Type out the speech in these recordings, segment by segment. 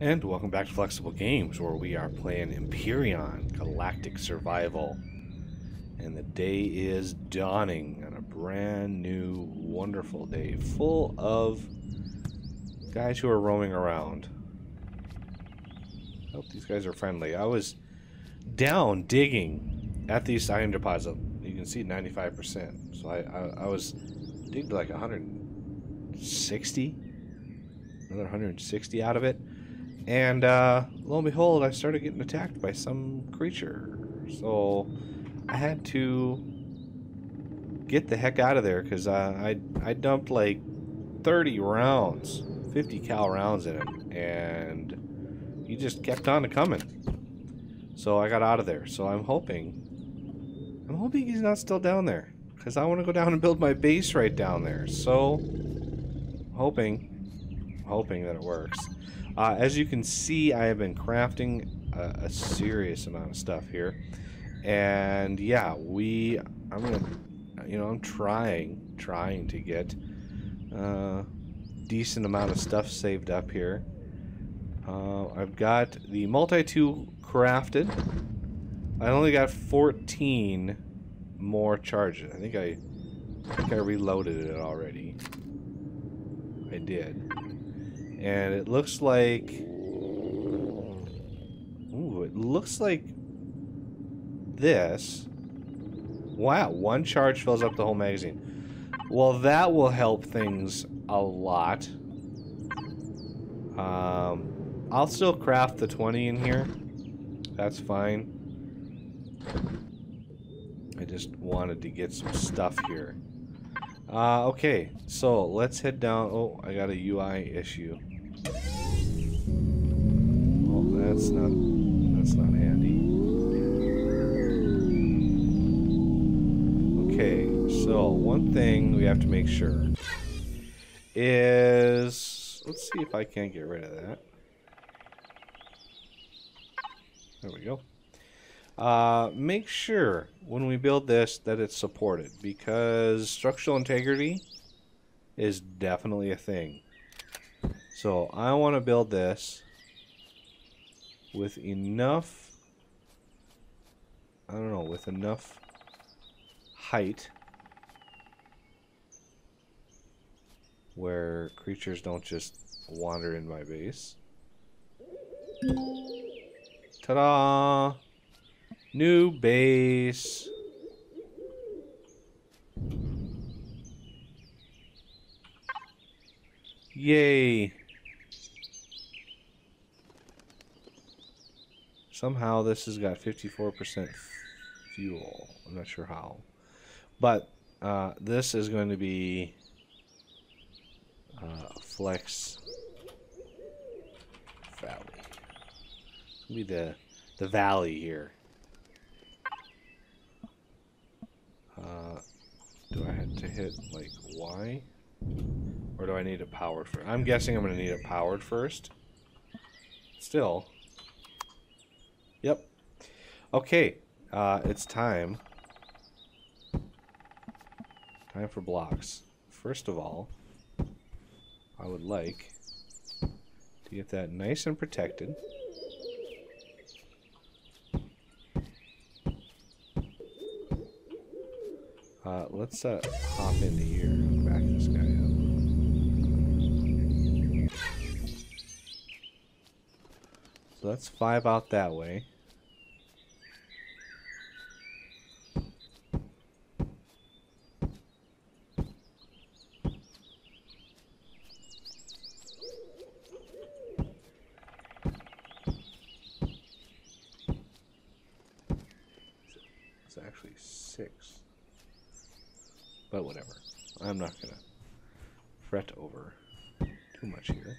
And welcome back to Flexible Games, where we are playing Empyrion Galactic Survival. And the day is dawning on a brand new, wonderful day full of guys who are roaming around. I hope these guys are friendly. I was down digging at the Siyan deposit. You can see 95%. So I was digged like 160, another 160 out of it. And lo and behold, I started getting attacked by some creature. So I had to get the heck out of there because I dumped like 30 rounds, 50 cal rounds in it, and he just kept on coming. So I got out of there. So I'm hoping he's not still down there because I want to go down and build my base right down there. So I'm hoping that it works. As you can see, I have been crafting a serious amount of stuff here, and yeah, I'm trying to get a decent amount of stuff saved up here. I've got the multi-tool crafted. I only got 14 more charges. I think I reloaded it already. I did. And it looks like, ooh, it looks like this. Wow, one charge fills up the whole magazine. Well, that will help things a lot. I'll still craft the 20 in here. That's fine. I just wanted to get some stuff here. Okay, so let's head down. Oh, I got a UI issue. Oh, that's not handy. Okay, so one thing we have to make sure is, let's see if I can't get rid of that. There we go. Make sure when we build this that it's supported, because structural integrity is definitely a thing. So I want to build this with enough, I don't know, with enough height where creatures don't just wander in my base. Ta-da! New base. Yay. Somehow this has got 54% fuel. I'm not sure how. But this is going to be Flex Valley. It'll be the valley here. Do I have to hit, like, Y? Or do I need it powered first? I'm guessing I'm going to need it powered first. Still. Yep. Okay. It's time. Time for blocks. First of all, I would like to get that nice and protected. Let's hop into here and back this guy up. So that's 5 out that way. It's actually 6. But whatever. I'm not going to fret over too much here.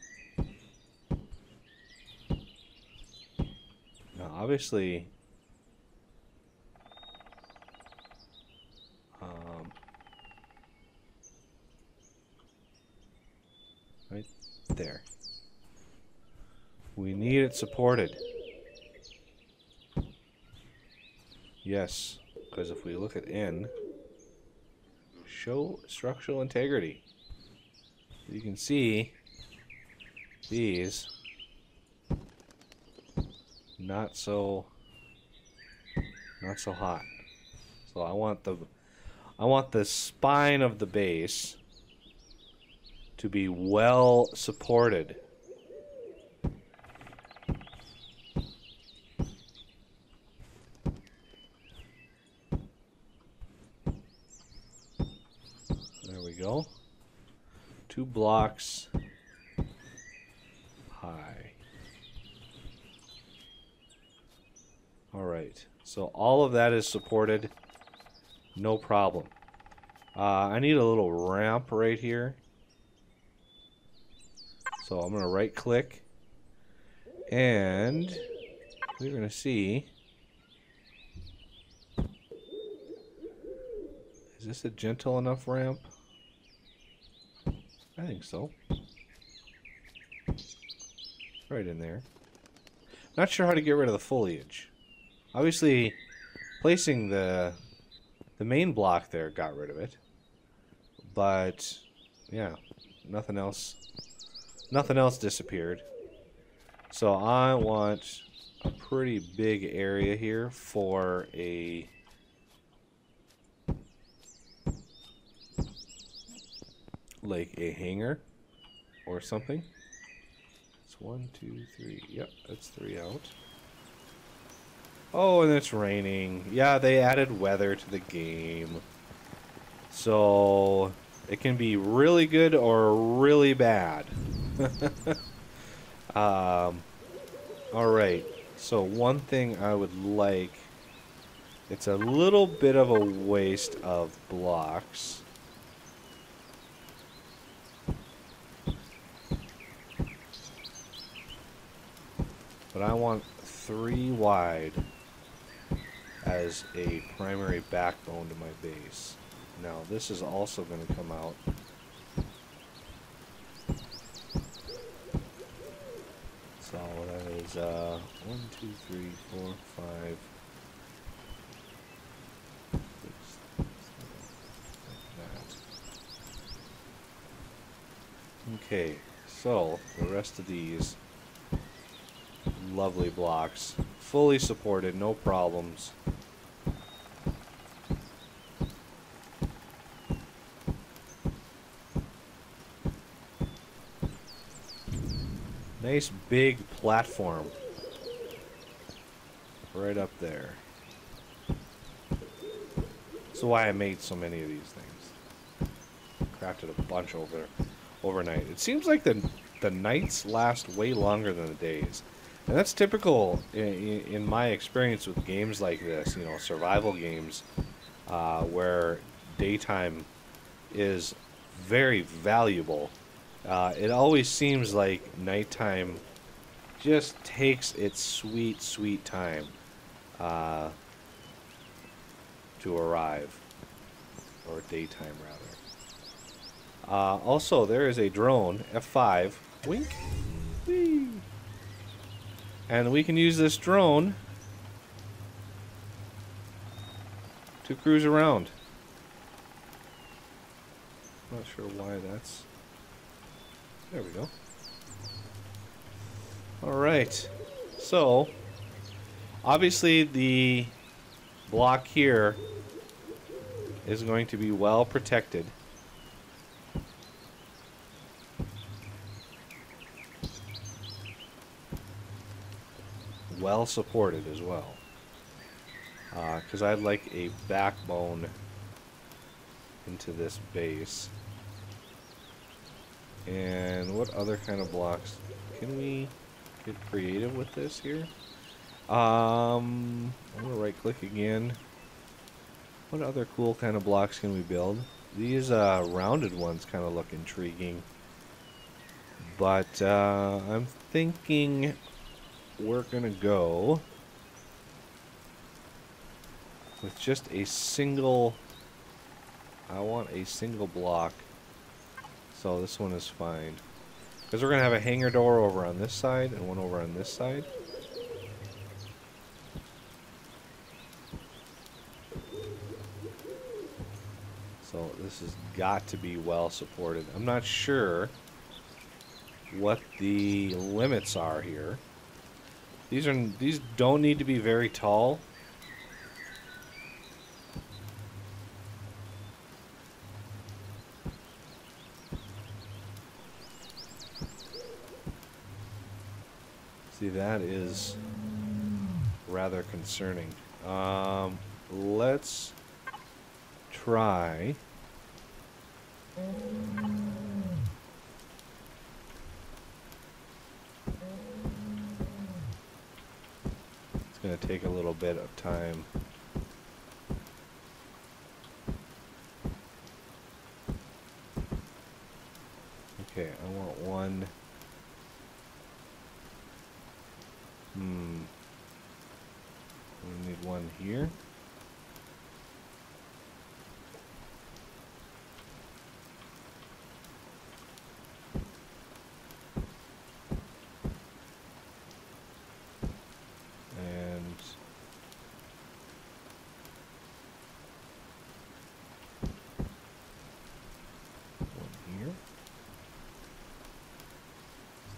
Now, obviously, right there. We need it supported. Yes, because if we look at N, show structural integrity. You can see these not so hot. So I want the spine of the base to be well supported. There we go. 2 blocks high. All right. So all of that is supported. No problem. I need a little ramp right here. So I'm going to right click, and we're going to see, is this a gentle enough ramp? I think so. Right in there. Not sure how to get rid of the foliage. Obviously, placing the main block there got rid of it, but yeah, nothing else. Nothing else disappeared. So I want a pretty big area here for a... like a hangar or something. It's 1, 2, 3. Yep, that's 3 out. Oh, and it's raining. Yeah, they added weather to the game. So it can be really good or really bad. Alright, so one thing I would like, it's a little bit of a waste of blocks. But I want 3 wide as a primary backbone to my base. Now this is also going to come out. So that is 1, 2, 3, 4, 5, 6, 7, 8, 9. Okay, so the rest of these lovely blocks, fully supported, no problems. Nice big platform right up there. That's why I made so many of these things. Crafted a bunch overnight. It seems like the nights last way longer than the days, and that's typical in my experience with games like this. You know, survival games where daytime is very valuable. It always seems like nighttime just takes its sweet, sweet time to arrive, or daytime rather. Also, there is a drone, F5, wink, whee. And we can use this drone to cruise around. Not sure why that's... There we go. Alright. So, obviously the block here is going to be well protected. Well supported as well. 'Cause I'd like a backbone into this base. And what other kind of blocks? Can we get creative with this here? I'm going to right click again. What other cool kind of blocks can we build? These rounded ones kind of look intriguing. But I'm thinking we're going to go with just a single... I want a single block. So this one is fine. Because we're going to have a hangar door over on this side and one over on this side. So this has got to be well supported. I'm not sure what the limits are here. These don't need to be very tall. See, that is rather concerning. Let's try. It's going to take a little bit of time. Okay, I want one. We need one here.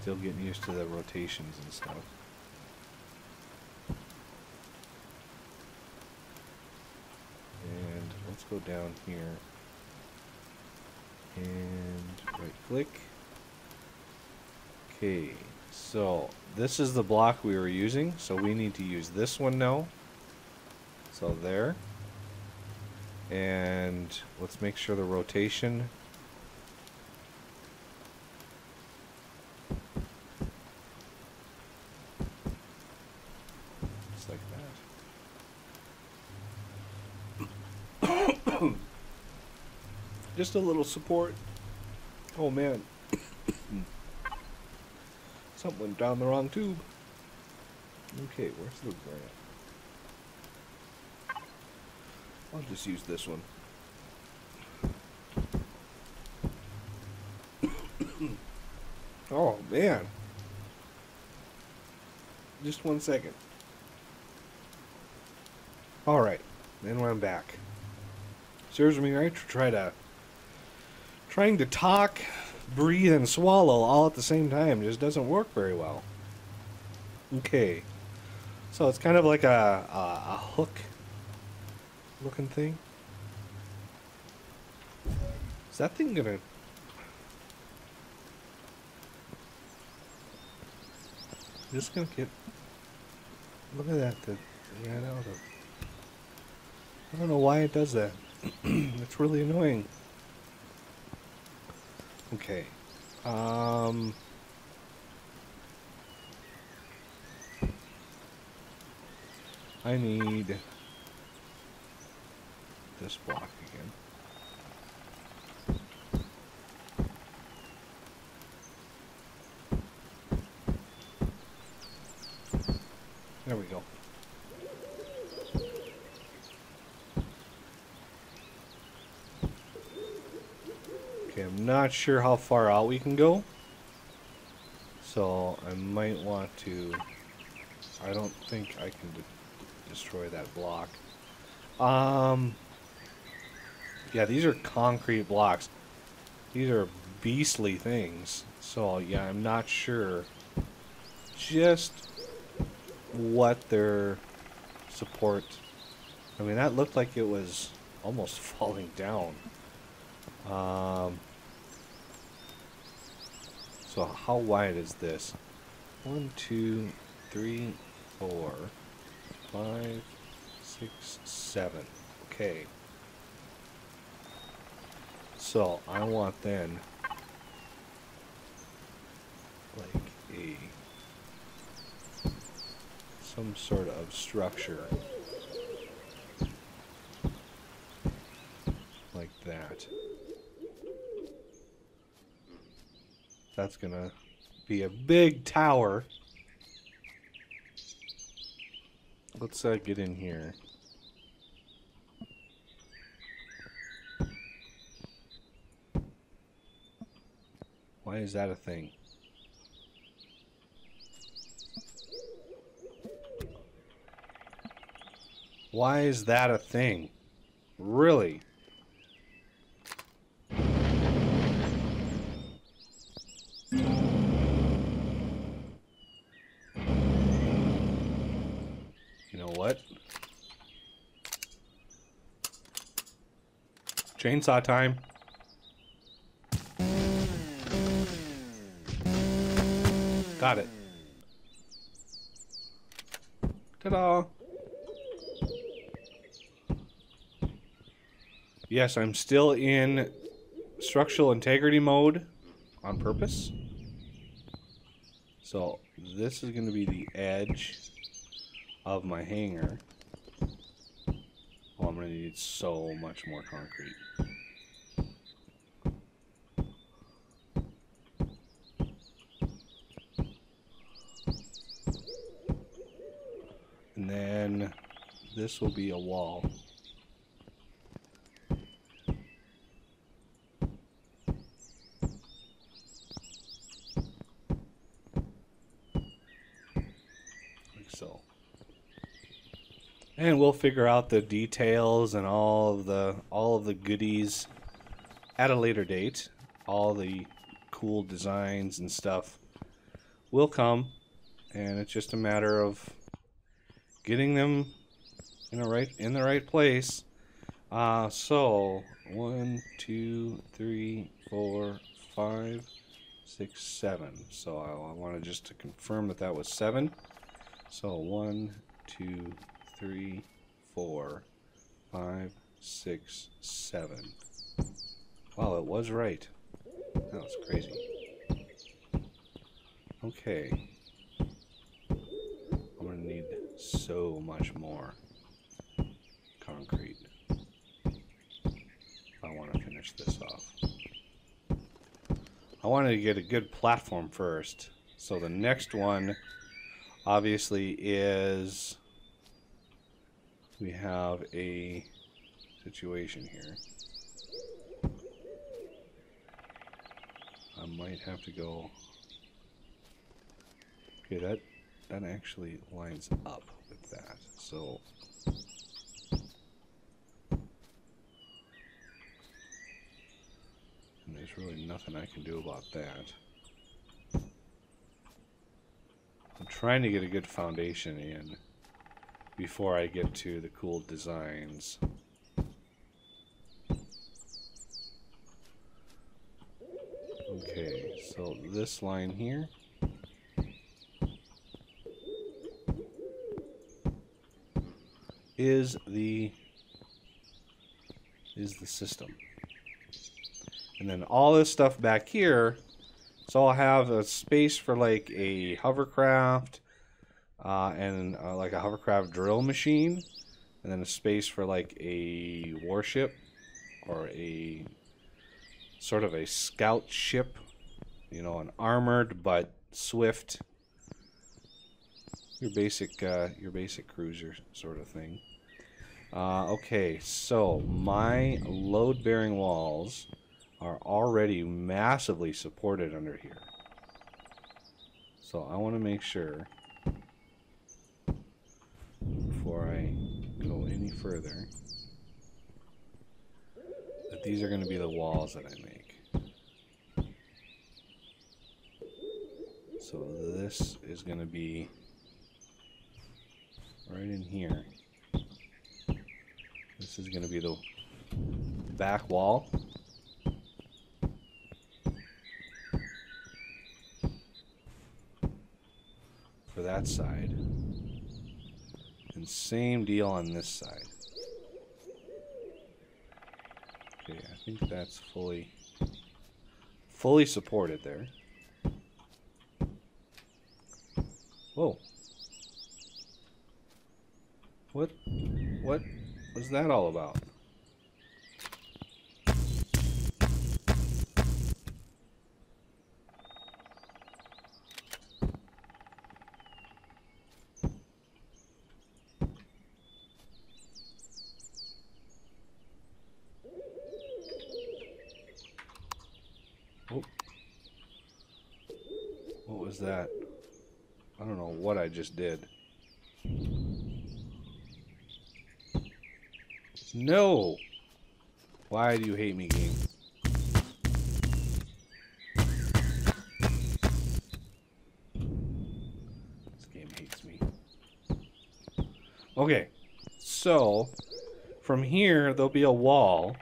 Still getting used to the rotations and stuff. And let's go down here and right click. Okay, so this is the block we were using, so we need to use this one now. So there. And let's make sure the rotation just a little support. Oh man. Something went down the wrong tube. Okay, where's the grant? I'll just use this one. Oh man. Just 1 second. Alright, then I'm back. Serves me right to trying to talk, breathe, and swallow all at the same time just doesn't work very well. Okay. So it's kind of like a hook looking thing. Is that thing gonna... I'm just gonna get... Look at that. Yeah, that was I don't know why it does that. It's really annoying. Okay. I need this block again. There we go. I'm not sure how far out we can go, so I might want to... I don't think I can destroy that block. Yeah, these are concrete blocks. These are beastly things, so yeah, I'm not sure just what their support... I mean, that looked like it was almost falling down. So how wide is this? 1, 2, 3, 4, 5, 6, 7. Okay. So I want then like some sort of structure like that. That's gonna be a big tower. Let's get in here. Why is that a thing? Why is that a thing? Really? know what? Chainsaw time. Got it. Ta-da! Yes, I'm still in structural integrity mode on purpose. So this is going to be the edge of my hangar. Oh, I'm going to need so much more concrete. And then this will be a wall. Like so. And we'll figure out the details and all of the goodies at a later date. All the cool designs and stuff will come, and it's just a matter of getting them in the right place. So 1, 2, 3, 4, 5, 6, 7. So I wanted just to confirm that that was 7. So 1, 2, 3, 4, 5, 6, 7. Wow, it was right. That was crazy. Okay. I'm gonna need so much more concrete if I want to finish this off. I wanted to get a good platform first, so the next one obviously is we have a situation here. I might have to go. Okay, that actually lines up with that, so and there's really nothing I can do about that. I'm trying to get a good foundation in before I get to the cool designs. Okay, so this line here, is the system. And then all this stuff back here, so I'll have a space for like a hovercraft and like a hovercraft drill machine, and then a space for like a warship or a sort of a scout ship, you know, an armored but swift, your basic cruiser sort of thing. Okay, so my load-bearing walls are already massively supported under here. So I want to make sure before I go any further that these are going to be the walls that I make. So this is going to be right in here. This is going to be the back wall. For that side. And same deal on this side. Okay, I think that's fully supported there. Whoa. What was that all about? Oh. What was that? I don't know what I just did. No! Why do you hate me, game? This game hates me. Okay, so from here there'll be a wall.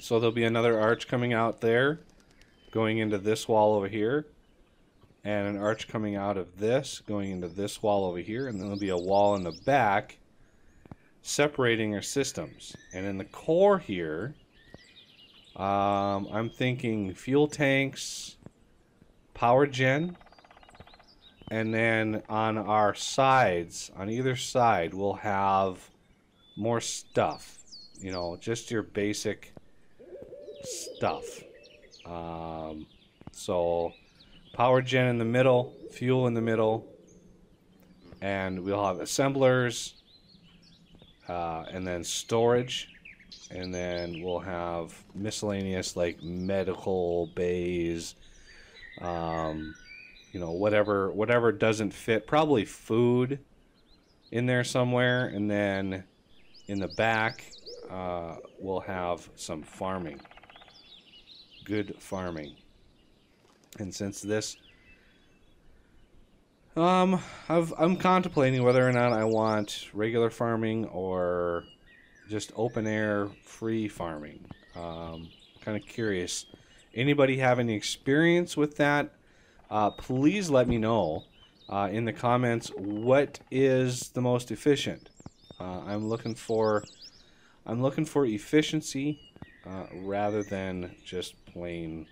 So there'll be another arch coming out there, going into this wall over here, and an arch coming out of this, going into this wall over here, and then there'll be a wall in the back separating our systems. And in the core here, I'm thinking fuel tanks, power gen, and then on our sides, on either side, we'll have more stuff. You know, just your basic stuff. So power gen in the middle, fuel in the middle, and we'll have assemblers, and then storage, and then we'll have miscellaneous like medical bays, you know, whatever doesn't fit, probably food in there somewhere, and then in the back we'll have some farming, good farming. And since this, I'm contemplating whether or not I want regular farming or just open air free farming. Kind of curious. Anybody have any experience with that? Please let me know in the comments what is the most efficient. I'm looking for efficiency rather than just plain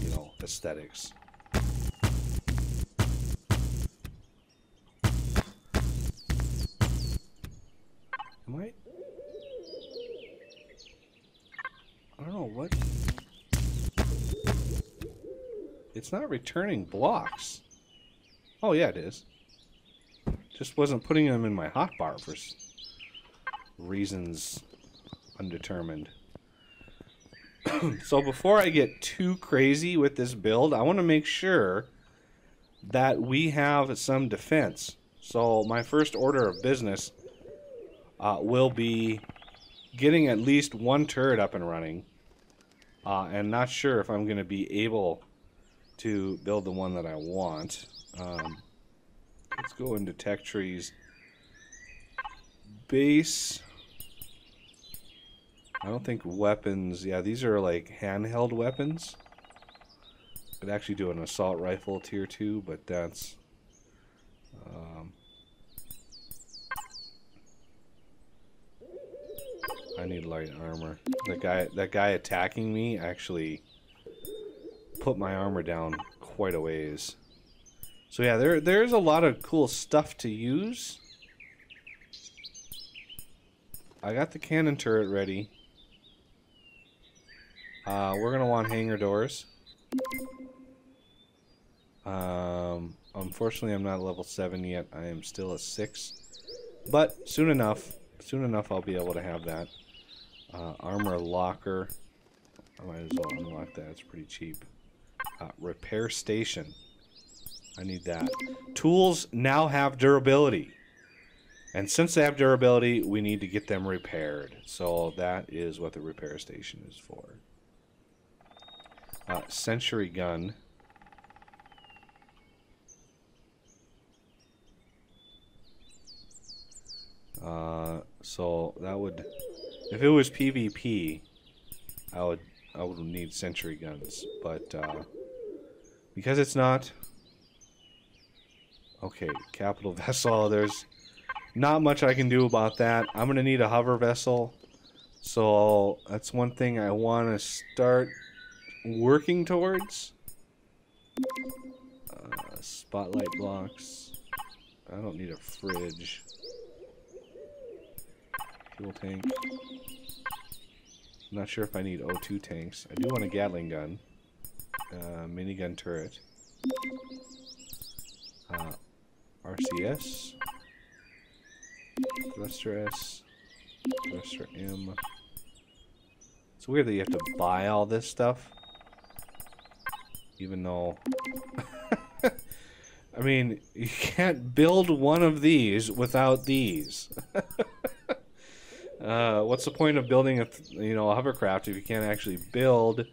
you know, aesthetics. I don't know what. It's not returning blocks. Oh yeah, it is. Just wasn't putting them in my hotbar for reasons undetermined. So before I get too crazy with this build, I want to make sure that we have some defense. So my first order of business will be getting at least one turret up and running. And not sure if I'm going to be able to build the one that I want. Let's go into Tech Trees. Base. I don't think weapons. Yeah, these are like handheld weapons. Could actually do an assault rifle tier 2, but that's... I need light armor. That guy attacking me actually put my armor down quite a ways. So yeah, there's a lot of cool stuff to use. I got the cannon turret ready. We're gonna want hangar doors. Unfortunately, I'm not level 7 yet. I am still a 6, but soon enough, I'll be able to have that. Armor locker. I might as well unlock that. It's pretty cheap. Repair station. I need that. Tools now have durability. And since they have durability, we need to get them repaired. So that is what the repair station is for. Century gun. So that would... If it was PvP, I would need century guns, but because it's not. Okay, capital vessel. There's not much I can do about that. I'm gonna need a hover vessel, so that's one thing I want to start working towards. Spotlight blocks. I don't need a fridge. Fuel tank. I'm not sure if I need O2 tanks. I do want a Gatling gun. Minigun turret. RCS. Thruster S. Thruster M. It's weird that you have to buy all this stuff. Even though... I mean, you can't build one of these without these. What's the point of building a hovercraft if you can't actually build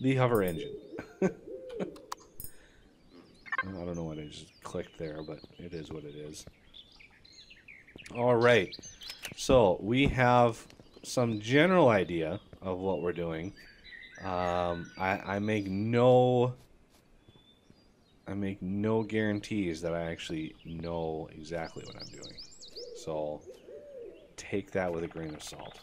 the hover engine? I don't know what I just clicked there, but it is what it is. All right. So we have some general idea of what we're doing. I make no guarantees that I actually know exactly what I'm doing. So take that with a grain of salt.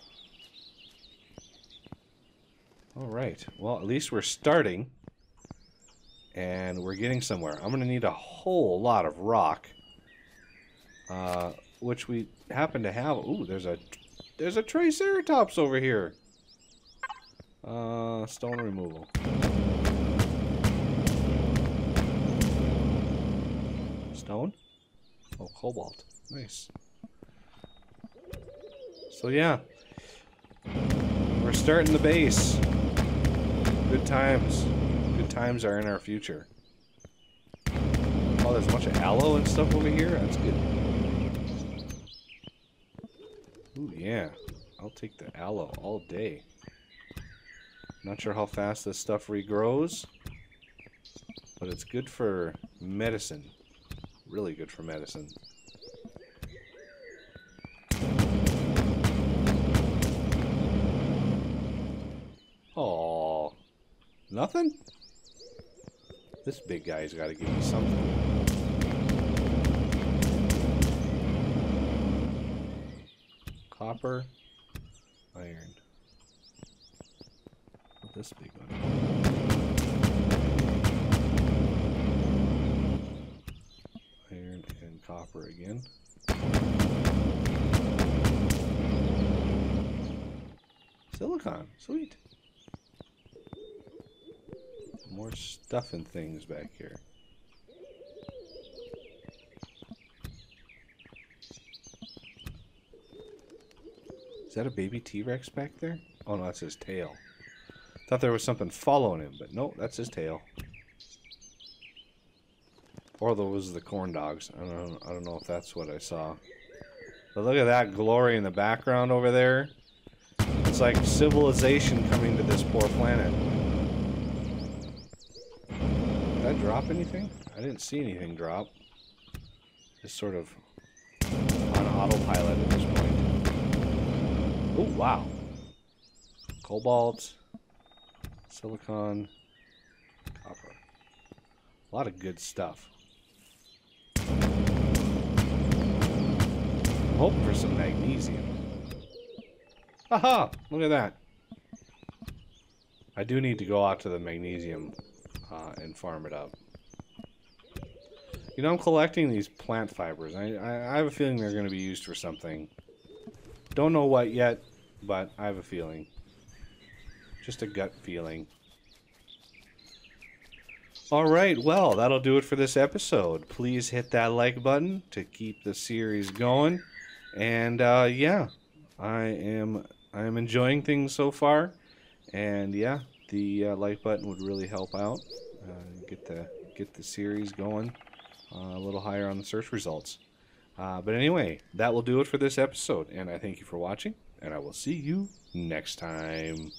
All right. Well, at least we're starting. And we're getting somewhere. I'm going to need a whole lot of rock. Which we happen to have. Ooh, there's a Triceratops over here. Stone removal. Stone? Oh, cobalt. Nice. So yeah. We're starting the base. Good times. Times are in our future. Oh, there's a bunch of aloe and stuff over here. That's good. Ooh, yeah. I'll take the aloe all day. Not sure how fast this stuff regrows, but it's good for medicine. Really good for medicine. Oh, nothing? This big guy's got to give me something. Copper, iron. This big one. Iron and copper again. Silicon, sweet. More stuff and things back here. Is that a baby T-Rex back there? Oh no, that's his tail. Thought there was something following him, but no, that's his tail. Or those are the corn dogs. I don't know if that's what I saw. But look at that glory in the background over there. It's like civilization coming to this poor planet. Did I drop anything? I didn't see anything drop. Just sort of on autopilot at this point. Oh, wow. Cobalt, silicon, copper. A lot of good stuff. I'm hoping for some magnesium. Haha! Look at that. I do need to go out to the magnesium and farm it up. You know, I'm collecting these plant fibers. I have a feeling they're going to be used for something. Don't know what yet, but I have a feeling. Just a gut feeling. Alright, well, that'll do it for this episode. Please hit that like button to keep the series going. And, yeah. I am enjoying things so far. And, yeah. The like button would really help out, get the series going a little higher on the search results. But anyway, that will do it for this episode, and I thank you for watching, and I will see you next time.